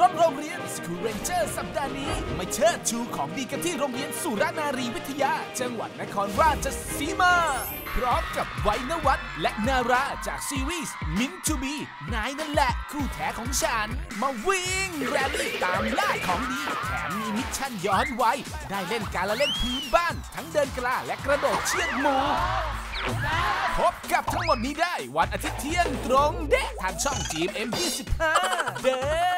รถโรงเรียนสกูเรนเจอร์สัปดาห์นี้มาเชิดชูของดีกันที่โรงเรียนสุรนารีวิทยาจังหวัดนครราชสีมาพร้อมกับไวนวัฒน์และนาราจากซีรีส์มินทูบีนายนั่นแหละคู่แท้ของฉันมาวิ่งแรลลี่ตามล่าของดีแถมมีมิชชั่นย้อนวัยได้เล่นการละเล่นพื้นบ้านทั้งเดินกล้าและกระโดดเชือกหมูพบกับทั้งหมดนี้ได้วันอาทิตย์เที่ยงตรงเดะทางช่องจีเอ็ม25เด้อ